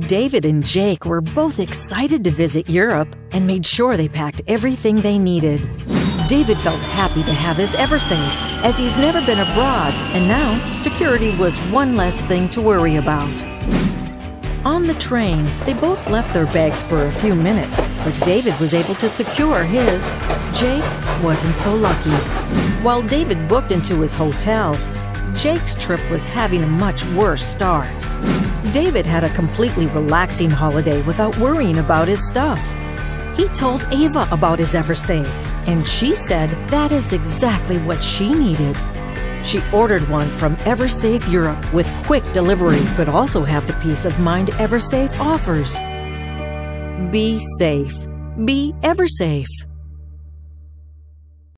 David and Jake were both excited to visit Europe and made sure they packed everything they needed. David felt happy to have his EverSafe, as he's never been abroad, and now security was one less thing to worry about. On the train, they both left their bags for a few minutes, but David was able to secure his. Jake wasn't so lucky. While David booked into his hotel, Jake's trip was having a much worse start. David had a completely relaxing holiday without worrying about his stuff. He told Ava about his EverSafe, and she said that is exactly what she needed. She ordered one from EverSafe Europe with quick delivery, but also have the peace of mind EverSafe offers. Be safe. Be EverSafe.